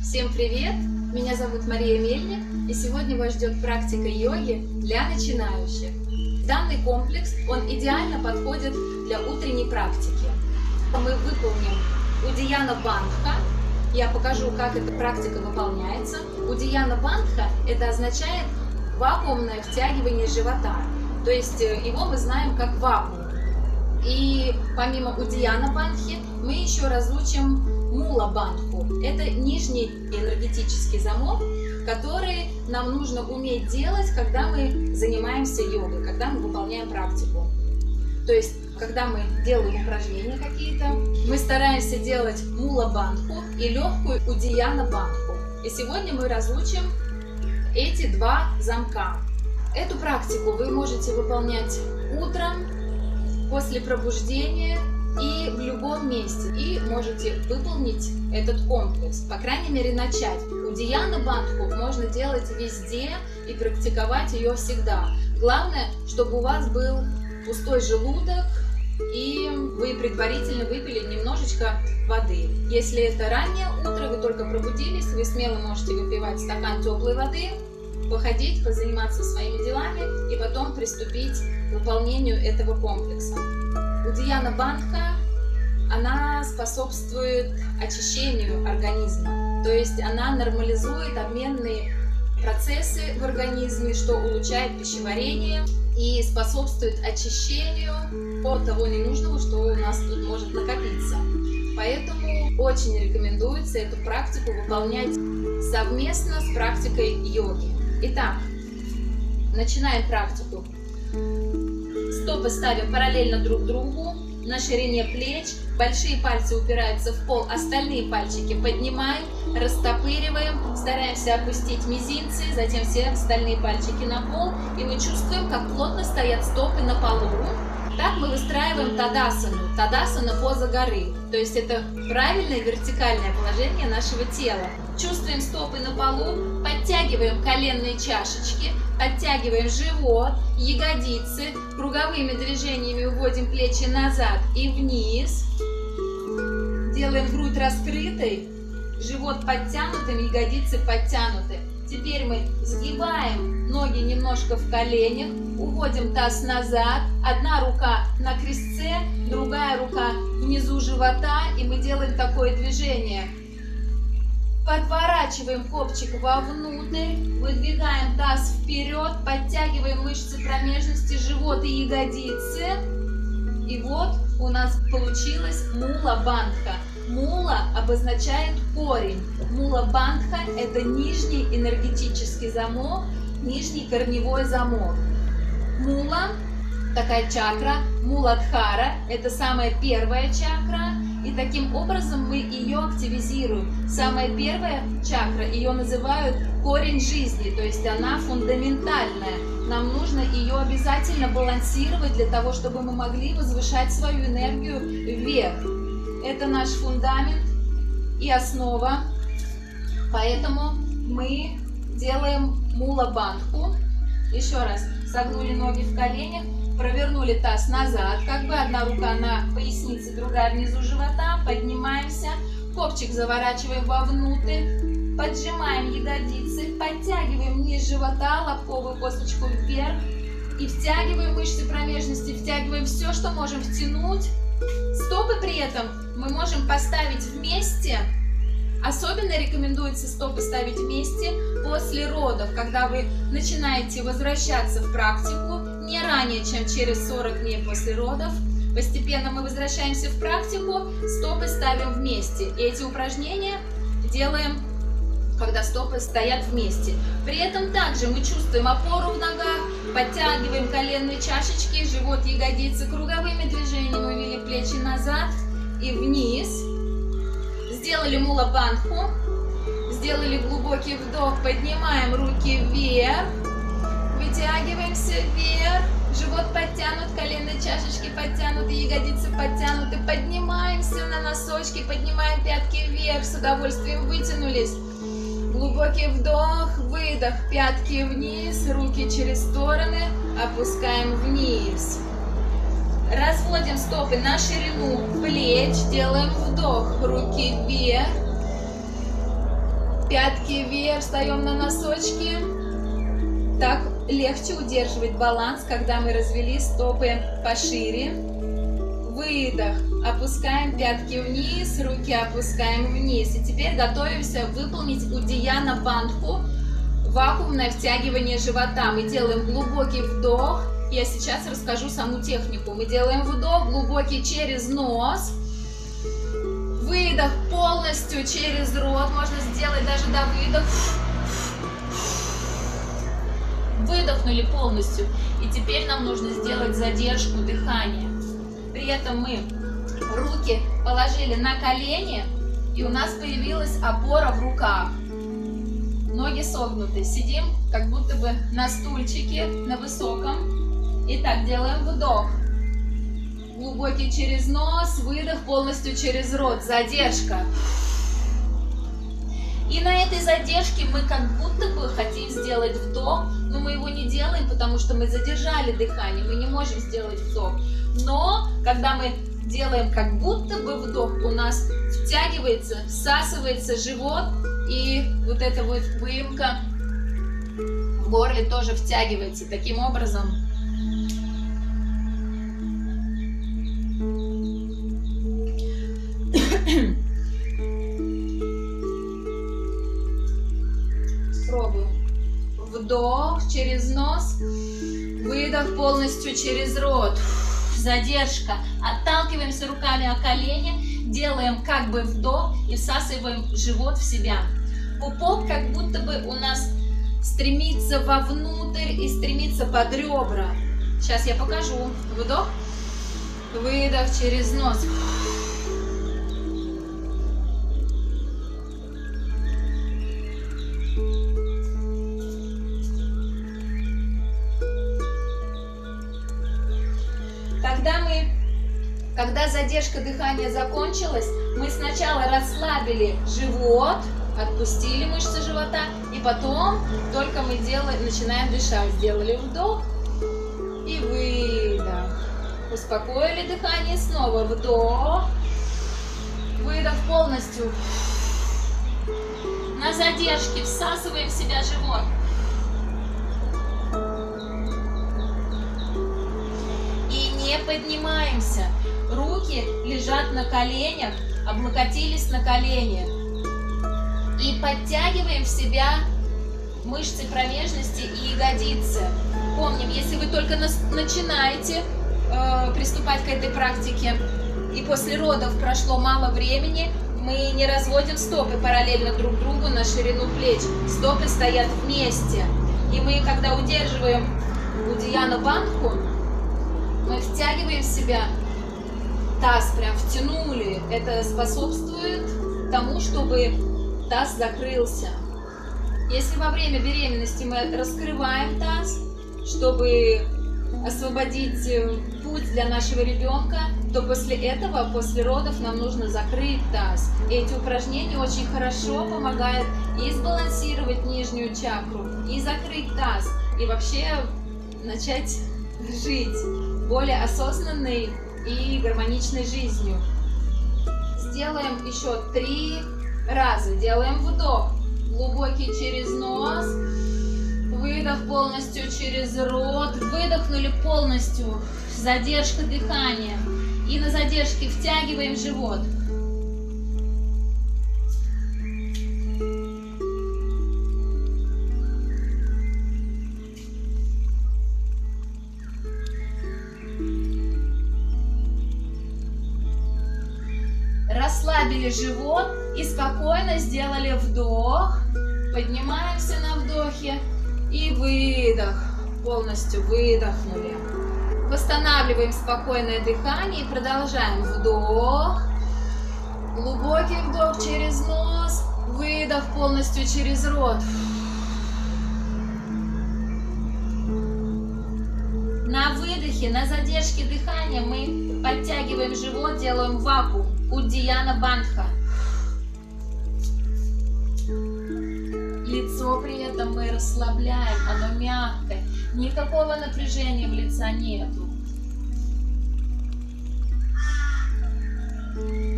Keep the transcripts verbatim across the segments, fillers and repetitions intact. Всем привет! Меня зовут Мария Мельник, и сегодня вас ждет практика йоги для начинающих. Данный комплекс, он идеально подходит для утренней практики. Мы выполним уддияна бандха. Я покажу, как эта практика выполняется. Уддияна бандха – это означает вакуумное втягивание живота. То есть его мы знаем как вакуум. И помимо уддияна бандхи мы еще разучим мула бандху. Это нижний энергетический замок, который нам нужно уметь делать, когда мы занимаемся йогой, когда мы выполняем практику. То есть, когда мы делаем упражнения какие-то, мы стараемся делать мула бандху и легкую уддияна бандху. И сегодня мы разучим эти два замка. Эту практику вы можете выполнять утром, после пробуждения и в любом месте. И можете выполнить этот комплекс, по крайней мере начать. Уддияна бандху можно делать везде и практиковать ее всегда. Главное, чтобы у вас был пустой желудок и вы предварительно выпили немножечко воды. Если это раннее утро, вы только пробудились, вы смело можете выпивать стакан теплой воды, походить, позаниматься своими делами и потом приступить к выполнению этого комплекса. Уддияна бандха, она способствует очищению организма, то есть она нормализует обменные процессы в организме, что улучшает пищеварение и способствует очищению от того ненужного, что у нас тут может накопиться. Поэтому очень рекомендуется эту практику выполнять совместно с практикой йоги. Итак, начинаем практику. Стопы ставим параллельно друг другу, на ширине плеч. Большие пальцы упираются в пол, остальные пальчики поднимаем, растопыриваем, стараемся опустить мизинцы, затем все остальные пальчики на пол. И мы чувствуем, как плотно стоят стопы на полу. Так мы выстраиваем тадасану. Тадасана – поза горы. То есть это правильное вертикальное положение нашего тела. Чувствуем стопы на полу, подтягиваем коленные чашечки, подтягиваем живот, ягодицы, круговыми движениями уводим плечи назад и вниз. Делаем грудь раскрытой, живот подтянутым, ягодицы подтянуты. Теперь мы сгибаем ноги немножко в коленях, уводим таз назад, одна рука на крестце, другая рука внизу живота, и мы делаем такое движение. Подворачиваем копчик вовнутрь, выдвигаем таз вперед, подтягиваем мышцы промежности, живот и ягодицы. И вот у нас получилась мула бандха. Мула обозначает корень. Мула бандха – это нижний энергетический замок, нижний корневой замок. Мула – такая чакра, мула-дхара – это самая первая чакра. И таким образом мы ее активизируем. Самая первая чакра, ее называют корень жизни, то есть она фундаментальная. Нам нужно ее обязательно балансировать для того, чтобы мы могли возвышать свою энергию вверх. Это наш фундамент и основа. Поэтому мы делаем мула бандху. Еще раз, согнули ноги в коленях. Провернули таз назад, как бы одна рука на пояснице, другая внизу живота. Поднимаемся, копчик заворачиваем вовнутрь, поджимаем ягодицы, подтягиваем низ живота, лобковую косточку вверх. И втягиваем мышцы промежности, втягиваем все, что можем втянуть. Стопы при этом мы можем поставить вместе. Особенно рекомендуется стопы ставить вместе после родов, когда вы начинаете возвращаться в практику. Не ранее, чем через сорок дней после родов. Постепенно мы возвращаемся в практику, стопы ставим вместе. И эти упражнения делаем, когда стопы стоят вместе. При этом также мы чувствуем опору в ногах, подтягиваем коленные чашечки, живот, ягодицы. Круговыми движениями увели плечи назад и вниз. Сделали мула бандху, сделали глубокий вдох, поднимаем руки вверх. Вытягиваемся вверх, живот подтянут, коленные чашечки подтянуты, ягодицы подтянуты. Поднимаемся на носочки, поднимаем пятки вверх, с удовольствием вытянулись. Глубокий вдох, выдох, пятки вниз, руки через стороны, опускаем вниз. Разводим стопы на ширину плеч, делаем вдох, руки вверх, пятки вверх, встаем на носочки. Так легче удерживать баланс, когда мы развели стопы пошире. Выдох, опускаем пятки вниз, руки опускаем вниз. И теперь готовимся выполнить уддияна бандху, вакуумное втягивание живота. Мы делаем глубокий вдох. Я сейчас расскажу саму технику. Мы делаем вдох глубокий через нос, выдох полностью через рот. Можно сделать даже до выдоха. Выдохнули полностью. И теперь нам нужно сделать задержку дыхания. При этом мы руки положили на колени, и у нас появилась опора в руках. Ноги согнуты. Сидим как будто бы на стульчике, на высоком. Итак, делаем вдох, глубокий через нос, выдох полностью через рот, задержка. И на этой задержке мы как будто бы хотим сделать вдох, но мы его не делаем, потому что мы задержали дыхание, мы не можем сделать вдох. Но когда мы делаем как будто бы вдох, у нас втягивается, всасывается живот, и вот эта вот выемка в горле тоже втягивается. Таким образом пробуем. Вдох через нос, выдох полностью через рот, задержка. Отталкиваемся руками о колени, делаем как бы вдох и всасываем живот в себя. Пупок как будто бы у нас стремится вовнутрь и стремится под ребра. Сейчас я покажу. Вдох, выдох через нос. Когда мы, когда задержка дыхания закончилась, мы сначала расслабили живот, отпустили мышцы живота, и потом только мы делаем, начинаем дышать. Сделали вдох и выдох. Успокоили дыхание, снова вдох, выдох полностью. На задержке всасываем в себя живот. Поднимаемся, руки лежат на коленях, облокотились на колени, и подтягиваем в себя мышцы промежности и ягодицы. Помним, если вы только начинаете э, приступать к этой практике, и после родов прошло мало времени, мы не разводим стопы параллельно друг другу на ширину плеч, стопы стоят вместе, и мы, когда удерживаем уддияна бандху, мы втягиваем в себя, таз прям втянули. Это способствует тому, чтобы таз закрылся. Если во время беременности мы раскрываем таз, чтобы освободить путь для нашего ребенка, то после этого, после родов, нам нужно закрыть таз. И эти упражнения очень хорошо помогают и сбалансировать нижнюю чакру, и закрыть таз, и вообще начать жить более осознанной и гармоничной жизнью. Сделаем еще три раза. Делаем вдох глубокий через нос, выдох полностью через рот, выдохнули полностью, задержка дыхания. И на задержке втягиваем живот. Расслабили живот и спокойно сделали вдох, поднимаемся на вдохе и выдох, полностью выдохнули. Восстанавливаем спокойное дыхание и продолжаем вдох, глубокий вдох через нос, выдох полностью через рот. На выдохе, на задержке дыхания мы подтягиваем живот, делаем вакуум. Уддияна бандха. лицо при этом мы расслабляем, оно мягкое, никакого напряжения в лице нету.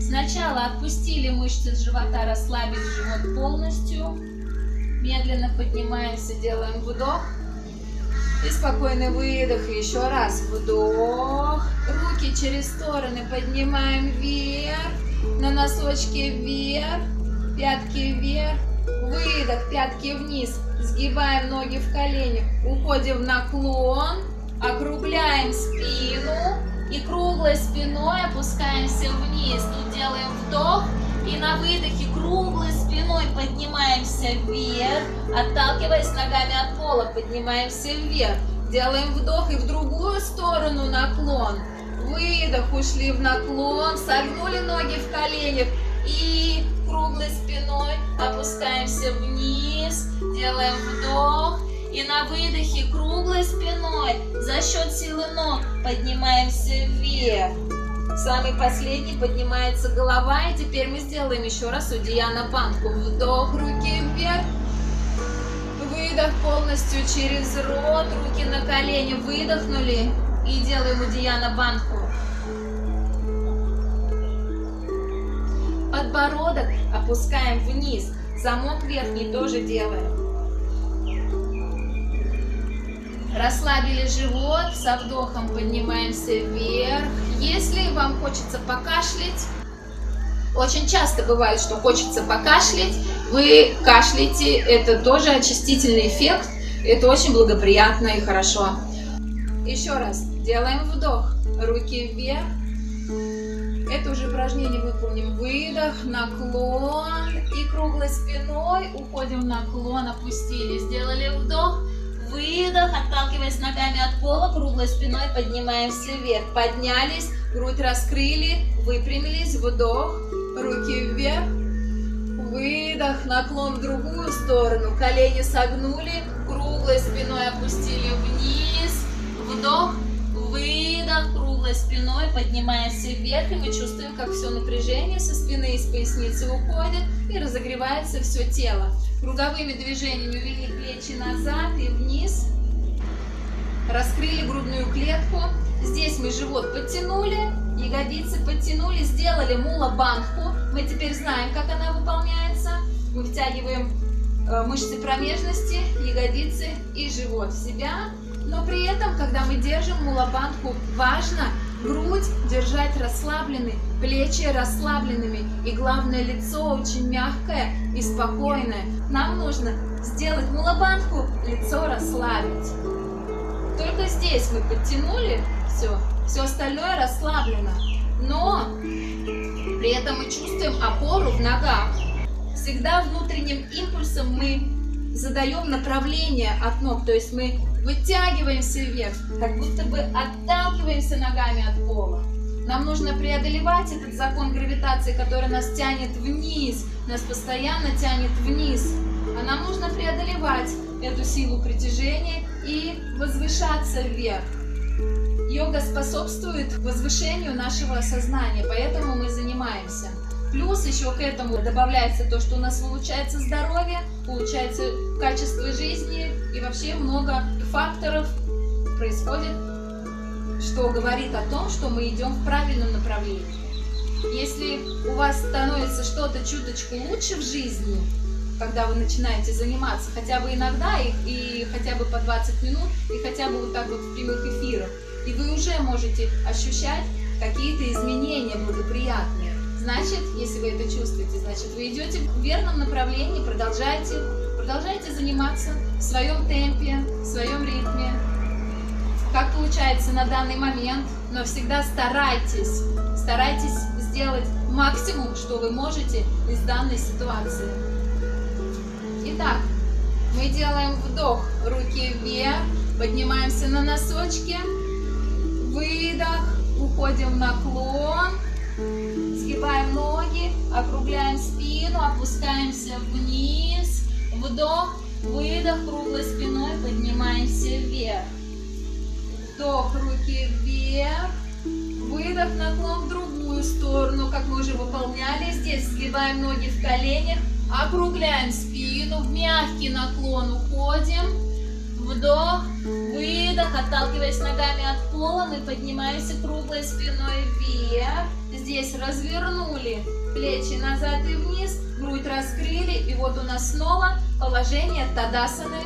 Сначала отпустили мышцы живота, расслабили живот полностью, медленно поднимаемся, делаем вдох и спокойный выдох, и еще раз вдох, руки через стороны поднимаем вверх, на носочки вверх, пятки вверх, выдох, пятки вниз, сгибаем ноги в колени, уходим в наклон, округляем спину и круглой спиной опускаемся вниз. Тут делаем вдох и на выдохе круглой спиной поднимаемся вверх, отталкиваясь ногами от пола, поднимаемся вверх, делаем вдох и в другую сторону наклон, выдох, ушли в наклон, согнули ноги в коленях и круглой спиной опускаемся вниз, делаем вдох и на выдохе круглой спиной за счет силы ног поднимаемся вверх. Самый последний поднимается голова, и теперь мы сделаем еще раз уддияна бандху. Вдох, руки вверх, выдох полностью через рот, руки на колени, выдохнули и делаем уддияна бандху. Подбородок опускаем вниз, замок верхний тоже делаем. Расслабили живот, со вдохом поднимаемся вверх. Если вам хочется покашлять, очень часто бывает, что хочется покашлять, вы кашляете, это тоже очистительный эффект, это очень благоприятно и хорошо. Еще раз, делаем вдох, руки вверх. Это уже упражнение выполним. Выдох, наклон и круглой спиной уходим в наклон, опустили. Сделали вдох, выдох, отталкиваясь ногами от пола, круглой спиной поднимаемся вверх. Поднялись, грудь раскрыли, выпрямились, вдох, руки вверх, выдох, наклон в другую сторону, колени согнули, круглой спиной опустили вниз, вдох, выдох, круглой спиной поднимаемся вверх, и мы чувствуем, как все напряжение со спины и с поясницы уходит и разогревается все тело. Круговыми движениями увели плечи назад и вниз, раскрыли грудную клетку, здесь мы живот подтянули, ягодицы подтянули, сделали мула бандху, мы теперь знаем, как она выполняется, мы втягиваем мышцы промежности, ягодицы и живот в себя. Но при этом, когда мы держим мула бандху, важно грудь держать расслабленной, плечи расслабленными. И главное, лицо очень мягкое и спокойное. Нам нужно сделать мула бандху, лицо расслабить. Только здесь мы подтянули все, все остальное расслаблено. Но при этом мы чувствуем опору в ногах. Всегда внутренним импульсом мы задаем направление от ног, то есть мы вытягиваемся вверх, как будто бы отталкиваемся ногами от пола. Нам нужно преодолевать этот закон гравитации, который нас тянет вниз, нас постоянно тянет вниз. А нам нужно преодолевать эту силу притяжения и возвышаться вверх. Йога способствует возвышению нашего сознания, поэтому мы занимаемся. Плюс еще к этому добавляется то, что у нас улучшается здоровье, улучшается качество жизни и вообще много факторов происходит, что говорит о том, что мы идем в правильном направлении. Если у вас становится что-то чуточку лучше в жизни, когда вы начинаете заниматься, хотя бы иногда и, и хотя бы по двадцать минут, и хотя бы вот так вот в прямых эфирах, и вы уже можете ощущать какие-то изменения благоприятные. Значит, если вы это чувствуете, значит, вы идете в верном направлении, продолжайте, продолжайте заниматься в своем темпе, в своем ритме, как получается на данный момент, но всегда старайтесь, старайтесь сделать максимум, что вы можете из данной ситуации. Итак, мы делаем вдох, руки вверх, поднимаемся на носочки, выдох, уходим в наклон. Сгибаем ноги, округляем спину, опускаемся вниз, вдох, выдох, круглой спиной поднимаемся вверх. Вдох, руки вверх, выдох, наклон в другую сторону, как мы уже выполняли. Здесь сгибаем ноги в коленях, Округляем спину, в мягкий наклон уходим. Вдох, выдох, отталкиваясь ногами от пола, мы поднимаемся круглой спиной вверх. Здесь развернули плечи назад и вниз, грудь раскрыли. И вот у нас снова положение тадасаны.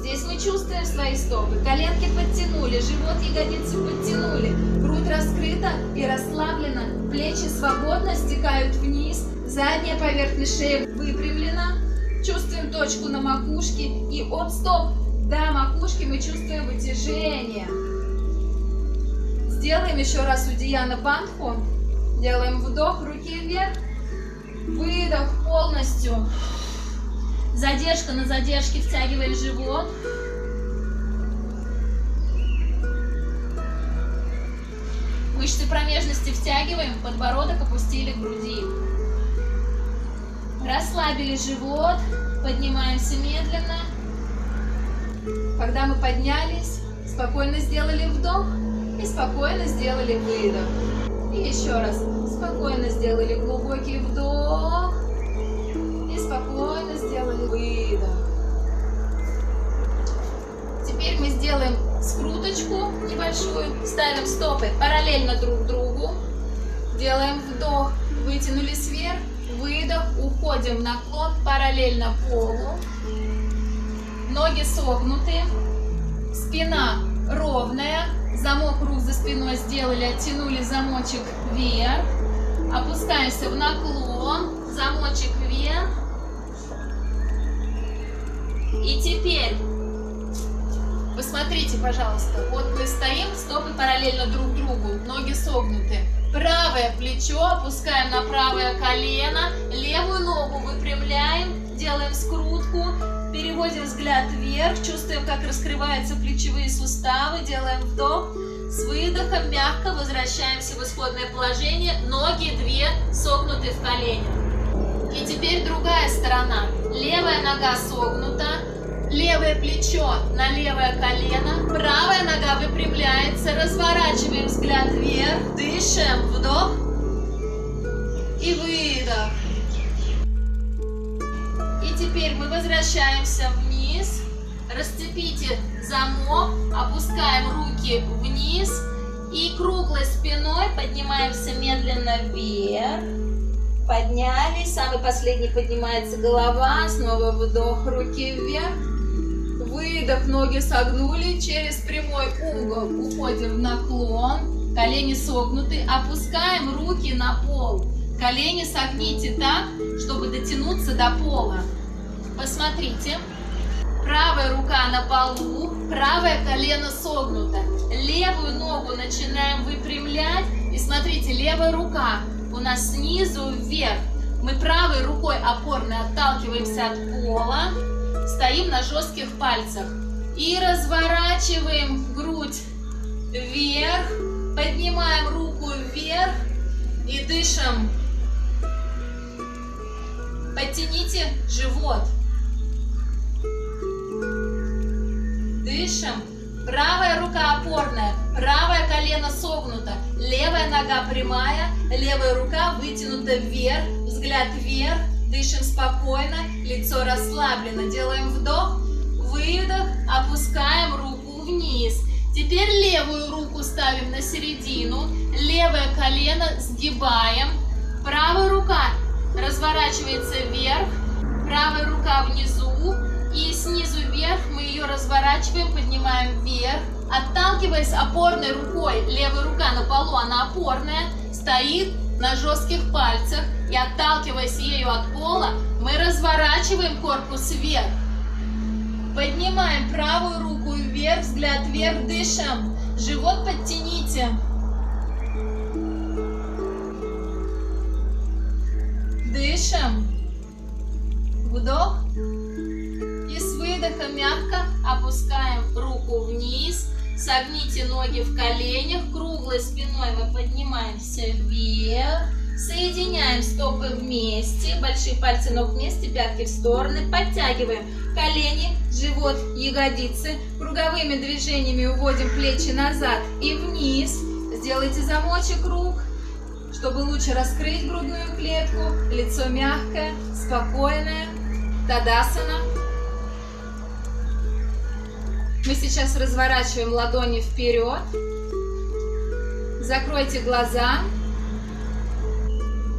Здесь мы чувствуем свои стопы. Коленки подтянули, живот, ягодицы подтянули. Грудь раскрыта и расслаблена. Плечи свободно стекают вниз. Задняя поверхность шеи выпрямлена. Чувствуем точку на макушке. И от стоп до макушки мы чувствуем вытяжение. Сделаем еще раз уддияна бандху. Делаем вдох, руки вверх. Выдох полностью. Задержка на задержке, втягиваем живот. Мышцы промежности втягиваем, подбородок опустили к груди. Расслабили живот, поднимаемся медленно. Когда мы поднялись, спокойно сделали вдох и спокойно сделали выдох. И еще раз, спокойно сделали глубокий вдох и спокойно сделали выдох. Теперь мы сделаем скруточку небольшую, ставим стопы параллельно друг другу, делаем вдох, вытянулись вверх, выдох, уходим в наклон параллельно полу. Ноги согнуты, спина ровная, замок рук за спиной сделали, оттянули замочек вверх, опускаемся в наклон, замочек вверх. И теперь, посмотрите, пожалуйста, вот мы стоим, стопы параллельно друг другу, ноги согнуты. Правое плечо опускаем на правое колено, левую ногу выпрямляем, делаем скрутку. Переводим взгляд вверх, чувствуем, как раскрываются плечевые суставы, делаем вдох, с выдохом мягко возвращаемся в исходное положение, ноги две согнуты в коленях. И теперь другая сторона, левая нога согнута, левое плечо на левое колено, правая нога выпрямляется, разворачиваем взгляд вверх, дышим, вдох и выдох. Теперь мы возвращаемся вниз, расцепите замок, опускаем руки вниз и круглой спиной поднимаемся медленно вверх. Поднялись, самый последний поднимается голова, снова вдох, руки вверх, выдох, ноги согнули, через прямой угол уходим в наклон, колени согнуты, опускаем руки на пол, колени согните так, чтобы дотянуться до пола. Посмотрите, правая рука на полу, правое колено согнуто, левую ногу начинаем выпрямлять, и смотрите, левая рука у нас снизу вверх, мы правой рукой опорно отталкиваемся от пола, стоим на жестких пальцах и разворачиваем грудь вверх, поднимаем руку вверх и дышим, подтяните живот. Дышим. Правая рука опорная, правое колено согнуто, левая нога прямая, левая рука вытянута вверх, взгляд вверх, дышим спокойно, лицо расслаблено. Делаем вдох, выдох, опускаем руку вниз. Теперь левую руку ставим на середину, левое колено сгибаем, правая рука разворачивается вверх, правая рука внизу. И снизу вверх мы ее разворачиваем, поднимаем вверх, отталкиваясь опорной рукой. Левая рука на полу, она опорная, стоит на жестких пальцах. И отталкиваясь ею от пола, мы разворачиваем корпус вверх. Поднимаем правую руку вверх, взгляд вверх, дышим. Живот подтяните. Дышим. Вдох. Выдохом мягко опускаем руку вниз, согните ноги в коленях, круглой спиной мы поднимаемся вверх, соединяем стопы вместе, большие пальцы ног вместе, пятки в стороны, подтягиваем колени, живот, ягодицы, круговыми движениями уводим плечи назад и вниз, сделайте замочек рук, чтобы лучше раскрыть грудную клетку, лицо мягкое, спокойное, тадасана. Мы сейчас разворачиваем ладони вперед, закройте глаза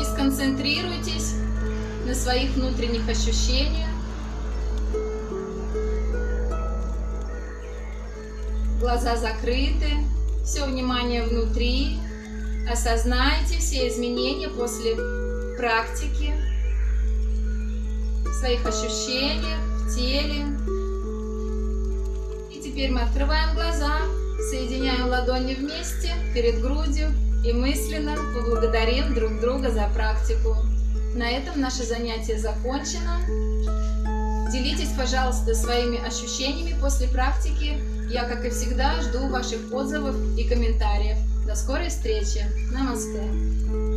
и сконцентрируйтесь на своих внутренних ощущениях. Глаза закрыты, все внимание внутри. Осознайте все изменения после практики в своих ощущениях, в теле. И теперь мы открываем глаза, соединяем ладони вместе перед грудью и мысленно поблагодарим друг друга за практику. На этом наше занятие закончено. Делитесь, пожалуйста, своими ощущениями после практики. Я, как и всегда, жду ваших отзывов и комментариев. До скорой встречи! Намасте!